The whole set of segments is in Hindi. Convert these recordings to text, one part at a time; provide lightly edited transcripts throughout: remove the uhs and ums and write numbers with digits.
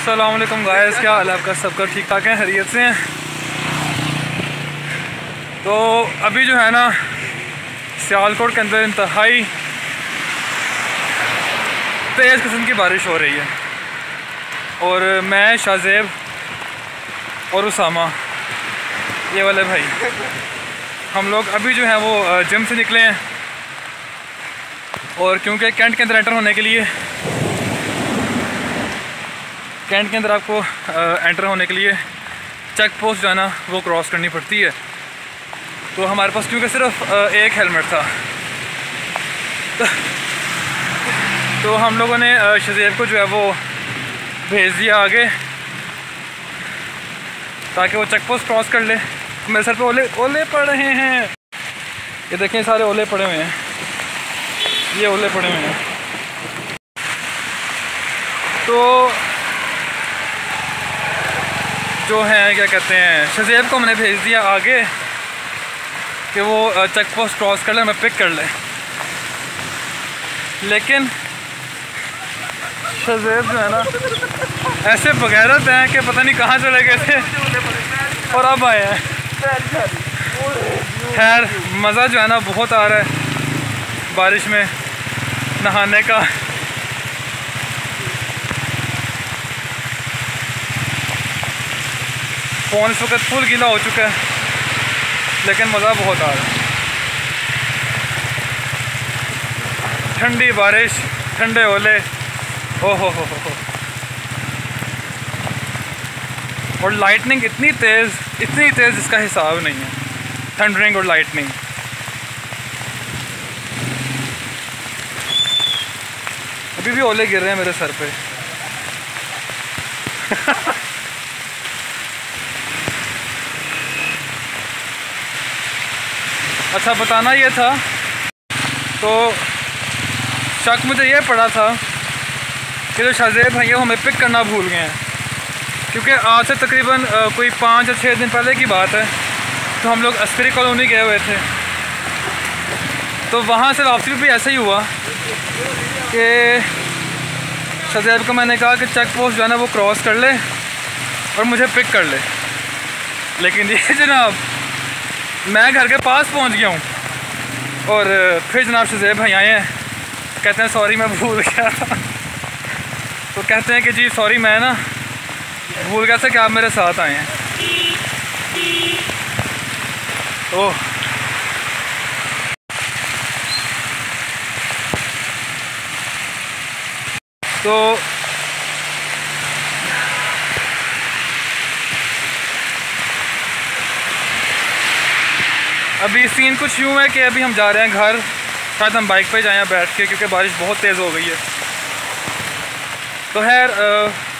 अस्सलाम वालेकुम गाइस, क्या हाल है आपका? सबका ठीक ठाक है, खैरियत से हैं। तो अभी जो है ना सियालकोट के अंदर इंतहाई तेज़ किस्म की बारिश हो रही है और मैं शाहज़ैब और उसामा ये वाले भाई हम लोग अभी जो है वो जिम से निकले हैं और क्योंकि कैंट के अंदर एंटर होने के लिए चेक पोस्ट जाना वो क्रॉस करनी पड़ती है। तो हमारे पास क्योंकि सिर्फ एक हेलमेट था तो हम लोगों ने शज़ैब को जो है वो भेज दिया आगे ताकि वो चेक पोस्ट क्रॉस कर ले। मेरे सर पे ओले पड़ रहे हैं, ये देखें सारे ओले पड़े हुए हैं, ये ओले पड़े हुए हैं। तो जो हैं क्या कहते हैं, शज़ैब को मैंने भेज दिया आगे कि वो चेक पोस्ट क्रॉस कर ले, मैं पिक कर ले। लेकिन शज़ैब जो है ना ऐसे बगैरत हैं कि पता नहीं कहाँ चले गए थे और अब आए हैं। खैर मज़ा जो है ना बहुत आ रहा है बारिश में नहाने का। फ़ोन इस वक्त फुल गीला हो चुका है लेकिन मज़ा बहुत आ रहा है। ठंडी बारिश, ठंडे ओले, हो। और लाइटनिंग इतनी तेज़ इसका हिसाब नहीं है, थंडरिंग और लाइटनिंग। अभी भी ओले गिर रहे हैं मेरे सर पे अच्छा बताना ये था, तो शक मुझे ये पड़ा था कि जो शाहज़ैब हैं ये हमें पिक करना भूल गए हैं, क्योंकि आज से तकरीबन कोई 5 या 6 दिन पहले की बात है। तो हम लोग अस्करी कॉलोनी गए हुए थे, तो वहाँ से वापसी भी ऐसा ही हुआ कि शाहज़ैब को मैंने कहा कि चेक पोस्ट जो है ना वो क्रॉस कर ले और मुझे पिक कर ले। लेकिन ये जनाब मैं घर के पास पहुँच गया हूँ और फिर जनाब शाहज़ैब भाई आए हैं, कहते हैं सॉरी मैं भूल गया तो कहते हैं कि जी सॉरी मैं ना भूल गया था कि आप मेरे साथ आए हैं। ओह तो अभी सीन कुछ यूँ है कि अभी हम जा रहे हैं घर, शायद हम बाइक पे जाएँ बैठ के क्योंकि बारिश बहुत तेज़ हो गई है। तो खैर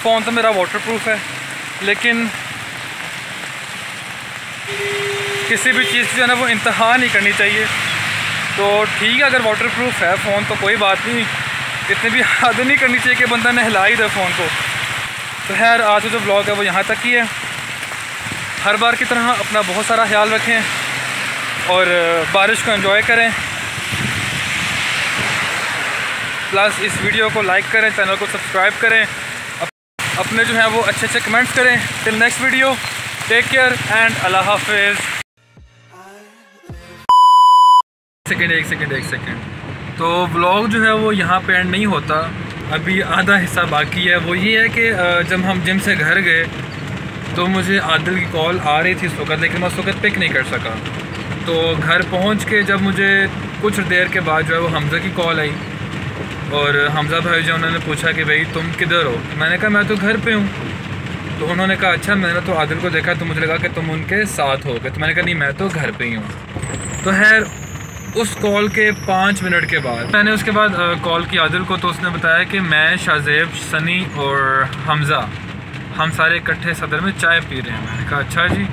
फ़ोन तो मेरा वाटरप्रूफ है लेकिन किसी भी चीज़ जो है ना वो इंतहा नहीं करनी चाहिए। तो ठीक है अगर वाटरप्रूफ है फ़ोन तो कोई बात नहीं, इतनी भी हद नहीं करनी चाहिए कि बंदा नहला ही दे फ़ोन को। तो खैर आज का जो ब्लॉग है वो यहाँ तक ही है। हर बार की तरह अपना बहुत सारा ख्याल रखें और बारिश को एंजॉय करें, प्लस इस वीडियो को लाइक करें, चैनल को सब्सक्राइब करें, अपने जो है वो अच्छे अच्छे कमेंट्स करें। Till next video, take care and अल्लाह हाफिज़। एक सेकेंड। तो व्लॉग जो है वो यहाँ पे एंड नहीं होता, अभी आधा हिस्सा बाकी है। वो ये है कि जब हम जिम से घर गए तो मुझे आदिल की कॉल आ रही थी उस वक्त, लेकिन मैं उस वक्त पिक नहीं कर सका। तो घर पहुँच के जब मुझे कुछ देर के बाद जो है वो हमज़ा की कॉल आई और हमज़ा भाई जो उन्होंने पूछा कि भाई तुम किधर हो, मैंने कहा मैं तो घर पे हूँ। तो उन्होंने कहा अच्छा, मैंने तो आदिल को देखा तो मुझे लगा कि तुम उनके साथ हो गए। तो मैंने कहा नहीं मैं तो घर पे ही हूँ। तो खैर उस कॉल के 5 मिनट के बाद मैंने उसके बाद कॉल की आदिल को, तो उसने बताया कि मैं शाहज़ैब, सनी और हमज़ा हम सारे इकट्ठे सदर में चाय पी रहे हैं। मैंने कहा अच्छा जी,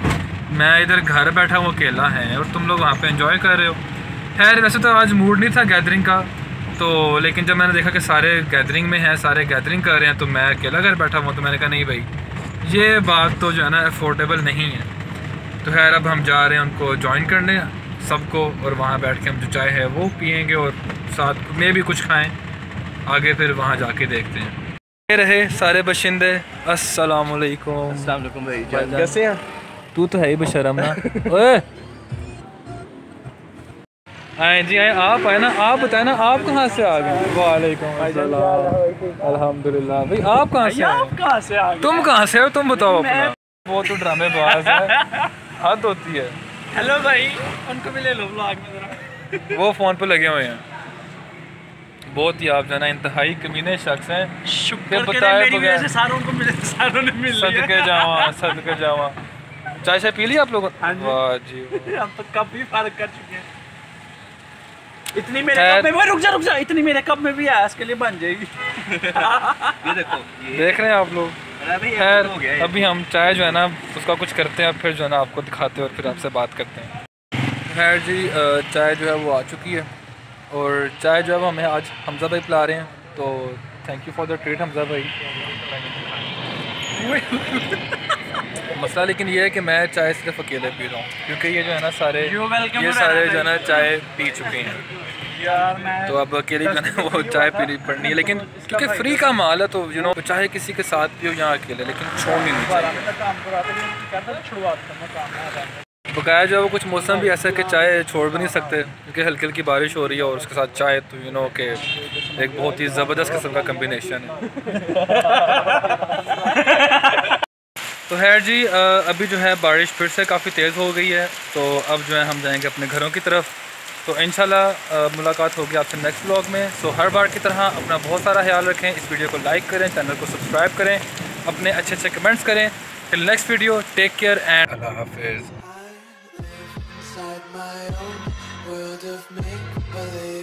मैं इधर घर बैठा हूँ अकेला है और तुम लोग वहाँ पर इंजॉय कर रहे हो। खैर वैसे तो आज मूड नहीं था गैदरिंग का, तो लेकिन जब मैंने देखा कि सारे गैदरिंग में हैं, सारे गैदरिंग कर रहे हैं तो मैं अकेला घर बैठा हुआ, तो मैंने कहा नहीं भाई ये बात तो जो है ना अफोर्डेबल नहीं है। तो खैर अब हम जा रहे हैं उनको ज्वाइन करने सबको, और वहाँ बैठ के हम जो चाय है वो पियेंगे और साथ में भी कुछ खाएं। आगे फिर वहाँ जाके देखते हैं। रहे सारे बशिंदे। अस्सलाम वालेकुम। अस्सलाम वालेकुम भाई, कैसे हैं? तू तो है ही बेशरम ना। ओए आए जी, आए आप, आए ना आप, बताए ना आप कहाँ से आ गए? वालेकुम अस्सलाम, अल्हम्दुलिल्लाह। भाई आप कहाँ से आए? तुम कहाँ से हो? तुम बताओ अपना। वो तो ड्रामेबाज है, हद होती है। हेलो भाई, उनको भी ले लो व्लॉग में जरा, वो फ़ोन पर लगे हुए हैं। बहुत ही आप जाना इंतहाई कमीने शख्स हैं। शुक्र बताया बगैर सारों ने मिल लिया। सदके जावा। चाय शाय पी ली आप लोगों? वाह जी, हम तो कप भी पार कर चुके हैं। इतनी मेरे कप में भी रुक जा, इतनी मेरे कप में भी आज के लिए बन जाएगी। ये देखो, देख रहे हैं आप लोग। खैर अभी हम चाय जो है ना उसका कुछ करते हैं, फिर जो है ना आपको दिखाते हैं और फिर आपसे बात करते हैं। खैर जी, चाय जो है वो आ चुकी है और चाय जो है हमें आज हमज़ा भाई पिला रहे हैं, तो thank you for the treat Hamza भाई। मसला लेकिन ये है कि मैं चाय सिर्फ अकेले पी रहा हूँ, क्योंकि ये जो है ना सारे जो है ना चाय पी चुके हैं, तो अब अकेले जो है वो चाय पीनी पड़नी है। लेकिन क्योंकि फ्री का माल है तो यू नो चाहे किसी के साथ पियो या अकेले, लेकिन छोड़नी नहीं। बकाया जो है वो कुछ मौसम भी ऐसा है कि चाय छोड़ भी नहीं सकते, क्योंकि हल्की हल्की बारिश हो रही है और उसके साथ चाय, तो यू नो के एक बहुत ही ज़बरदस्त किस्म का कम्बिनेशन है। तो खैर जी, अभी जो है बारिश फिर से काफ़ी तेज़ हो गई है, तो अब जो है हम जाएंगे अपने घरों की तरफ। तो इंशाल्लाह मुलाकात होगी आपसे नेक्स्ट व्लॉग में। सो हर बार की तरह अपना बहुत सारा ख्याल रखें, इस वीडियो को लाइक करें, चैनल को सब्सक्राइब करें, अपने अच्छे अच्छे कमेंट्स करें। Till next video, take care and अल्लाह हाफिज़। My own world of make-believe.